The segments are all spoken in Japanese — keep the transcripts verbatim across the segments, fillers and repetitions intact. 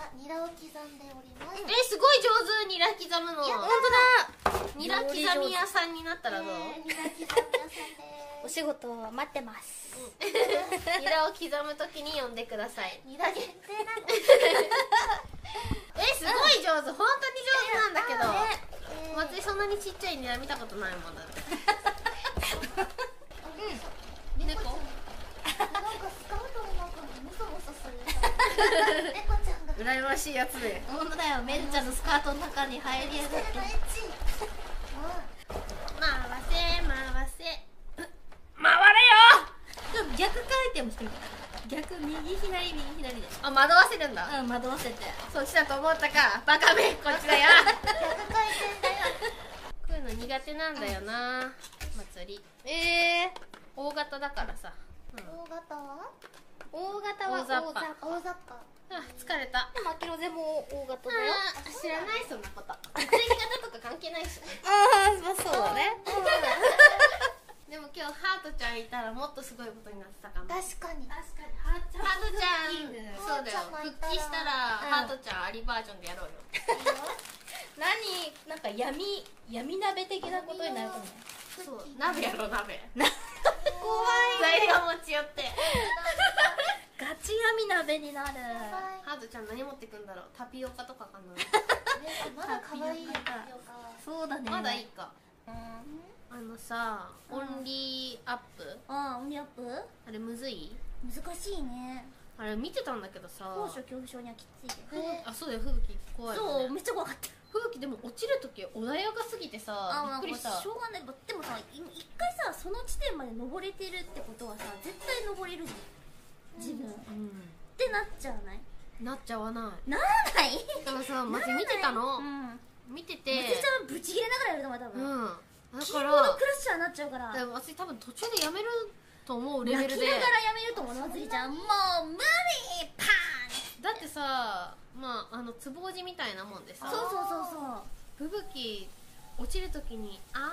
がニラを刻んでおります。え、すごい上手、ニラ刻むの。本当だ。ニラ刻み屋さんになったらどう？ニラ刻み屋さんでお仕事を待ってます。ニラを刻むときに呼んでください。ニラ限定なんです。え、すごい上手、本当に上手なんだけど。まつりそんなにちっちゃいニラ見たことないもんだって。うん。猫。うらやましいやつで。本当だよ、めんちゃんのスカートの中に入りやがって。回せ回せ回れよ。でも逆回転もしてみた。逆右左右左で。あ、惑わせるんだ。うん、惑わせて。そうしたと思ったか、バカめ、こっちだよ。逆回転だよ。こういうの苦手なんだよな、まつり。ええ、大型だからさ。大型は？大型は大雑把。大雑把。あ、疲れた。でも、あきろぜも大型だよ。知らない、そんなこと。正義型とか関係ないしね。ああ、まあ、そうだね。でも、今日ハートちゃんいたら、もっとすごいことになってたかも。確かに。確かに。ハートちゃん。そうだよ。復帰したら、ハートちゃんアリバージョンでやろうよ。何、なんか闇、闇鍋的なことになるかもね。そう、鍋やろ、鍋。怖い。材料持ち寄って。ガチ闇鍋になる。ハートちゃん何持ってくんだろう。タピオカとかかな。まだ可愛いタピオカ。そうだね。まだいいか。あのさ、オンリーアップ。ああ、オンリーアップ？あれむずい？難しいね。あれ見てたんだけどさ。高所恐怖症にはきついけど。あ、そうだよ、吹雪怖い。そう、めっちゃ怖かった。吹雪でも落ちるとき穏やかすぎてさ、びっくりした。しょうがない。でもさ、一回さ、その地点まで登れてるってことはさ、絶対登れるじゃん、自分。ってなっちゃわない？なっちゃわない。ならない？だからさ、まず見てたの。見てて。まつりちゃんぶち切れながらやるのが多分。うん。キングのクラッシャーになっちゃうから。でも私多分途中でやめると思うレベルで。泣きながらやめると思うまつりちゃん。もう無理！パーン！だってさ。まあ、あのつぼうじみたいなもんでさ、そうそうそうそう、吹雪落ちるときに「あ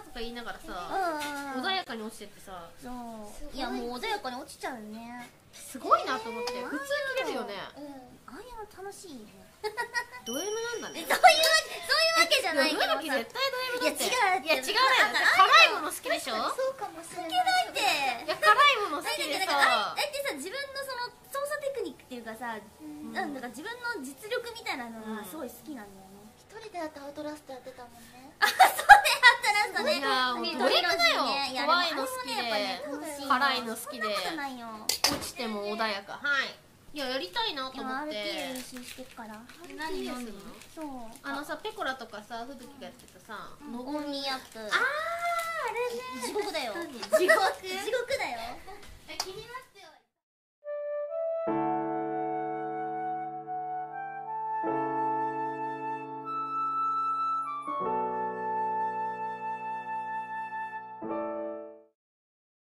ー」とか言いながらさ、穏やかに落ちてってさ、いやもう穏やかに落ちちゃうね。すごいなと思って。普通に切れるよね。ああいうの楽しいね。ド M なんだね。そういうわけじゃないけどさ、吹雪絶対ド M だって。いや違う、いや違うね。辛いもの好きでしょ。そうかもしれない。いや辛いもの好きでさ、だってさ、自分のその操作テクニックっていうかさ、なんだか自分の実力みたいなのがすごい好きなんだよね。一人でやったアウトラストやってたもんね。あ、そうね、アウトラストね。いやー、ドリルだよ。怖いの好きで、辛いの好きで、落ちても穏やか。はい。いや、やりたいなと思って。アールティー 練習してるから。何やるの？そう。あのさ、ペコラとかさ、ふぶきがやってたさ、のごみアップ。あー、あれね。地獄だよ。地獄。地獄だよ。え、気になる。